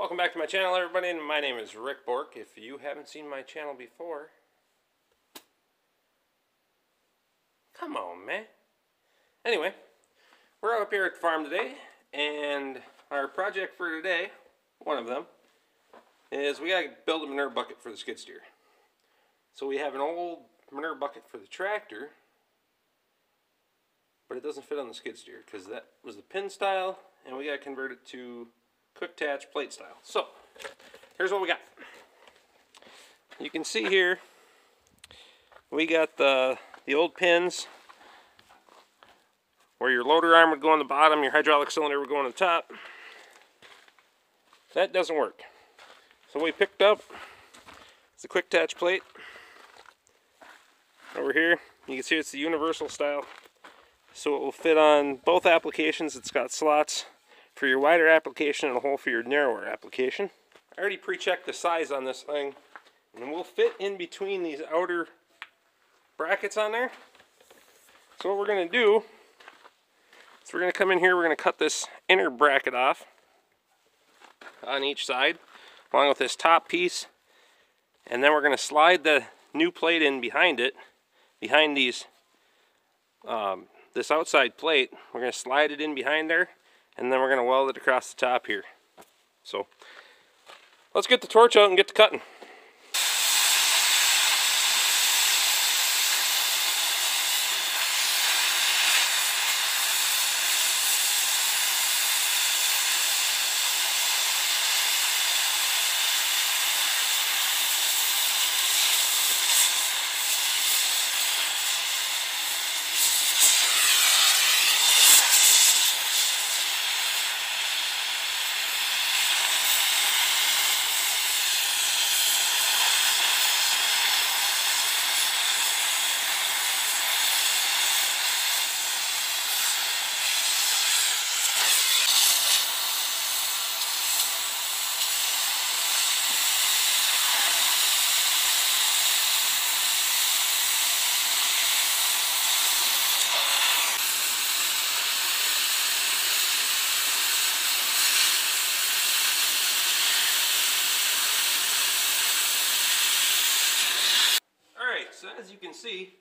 Welcome back to my channel, everybody, and my name is Rick Bork. If you haven't seen my channel before, come on, man. Anyway, we're up here at the farm today, and our project for today, one of them, is we gotta build a manure bucket for the skid steer. So we have an old manure bucket for the tractor, but it doesn't fit on the skid steer because that was the pin style, and we gotta convert it to quick attach plate style. So here's what we got. You can see here we got the old pins where your loader arm would go on the bottom, your hydraulic cylinder would go on the top. That doesn't work. So what we picked up is the quick attach plate over here. You can see it's the universal style, so it will fit on both applications. It's got slots for your wider application and a hole for your narrower application. I already pre-checked the size on this thing, and we'll fit in between these outer brackets on there. So what we're going to do is we're going to come in here, we're going to cut this inner bracket off on each side along with this top piece, and then we're going to slide the new plate in behind it, behind these this outside plate. We're going to slide it in behind there, and then we're going to weld it across the top here. So let's get the torch out and get to cutting. So as you can see,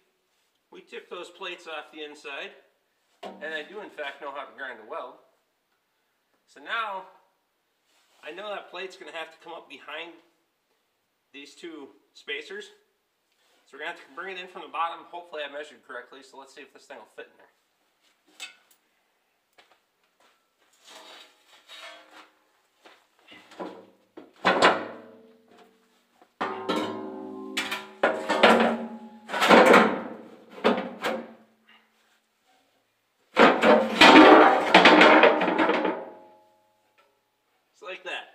we took those plates off the inside, and I do in fact know how to grind a weld. So now I know that plate's going to have to come up behind these two spacers. So we're going to have to bring it in from the bottom. Hopefully I measured correctly, so let's see if this thing will fit in there. Like that.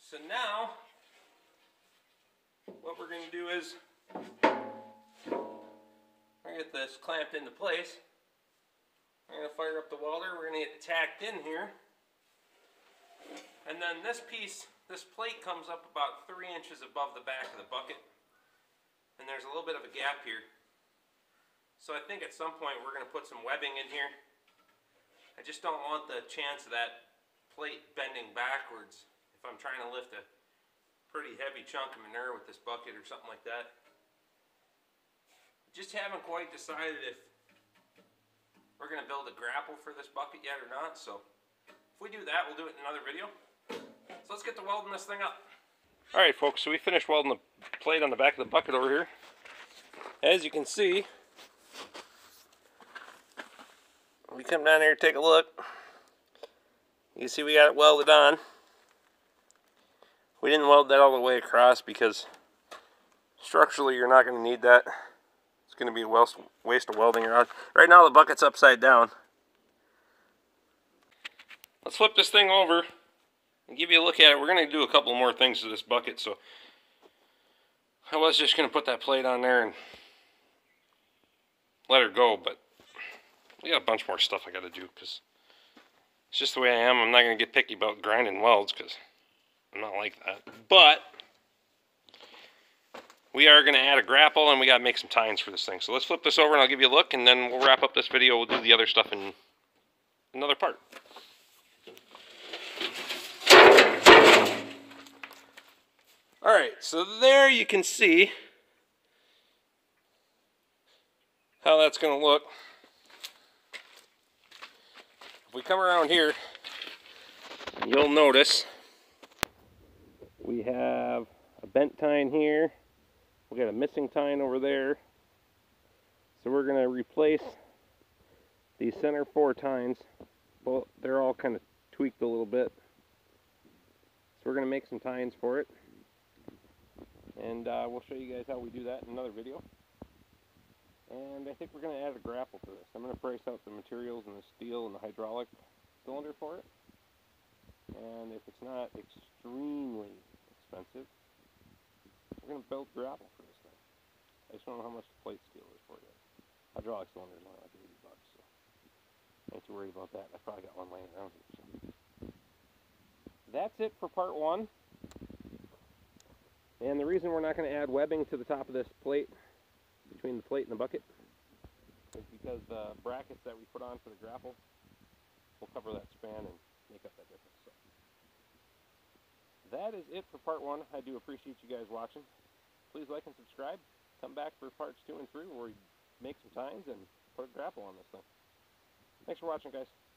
So now what we're going to do is we're going to get this clamped into place. We're going to fire up the welder. We're going to get it tacked in here. And then this piece, this plate comes up about 3 inches above the back of the bucket. And there's a little bit of a gap here. So I think at some point we're going to put some webbing in here. I just don't want the chance of that plate bending backwards if I'm trying to lift a pretty heavy chunk of manure with this bucket or something like that. Just haven't quite decided if we're going to build a grapple for this bucket yet or not. So if we do that, we'll do it in another video. So let's get to welding this thing up. Alright folks, so we finished welding the plate on the back of the bucket over here. As you can see, we come down here, take a look. You can see we got it welded on. We didn't weld that all the way across because structurally you're not going to need that. It's going to be a waste of welding around. Right now the bucket's upside down. Let's flip this thing over and give you a look at it. We're going to do a couple more things to this bucket. So I was just going to put that plate on there and let her go, but we got a bunch more stuff I got to do because it's just the way I am. I'm not going to get picky about grinding welds because I'm not like that. But We are going to add a grapple, and we got to make some tines for this thing. So let's flip this over, and I'll give you a look, and then we'll wrap up this video. We'll do the other stuff in another part. Alright, so there you can see how that's going to look. If we come around here, you'll notice we have a bent tine here. We got a missing tine over there. So we're going to replace these center four tines. Well, they're all kind of tweaked a little bit. So we're going to make some tines for it. And we'll show you guys how we do that in another video. And I think we're going to add a grapple to this. I'm going to price out the materials and the steel and the hydraulic cylinder for it. And if it's not extremely expensive, we're going to build grapple for this thing. I just don't know how much the plate steel is for yet. Hydraulic cylinder is only like $80, so I ain't too worried about that. I probably got one laying around here. So. That's it for part one. And the reason we're not going to add webbing to the top of this plate, between the plate and the bucket, is because the brackets that we put on for the grapple will cover that span and make up that difference. So that is it for part one. I do appreciate you guys watching. Please like and subscribe. Come back for parts 2 and 3 where we make some tines and put a grapple on this thing. Thanks for watching, guys.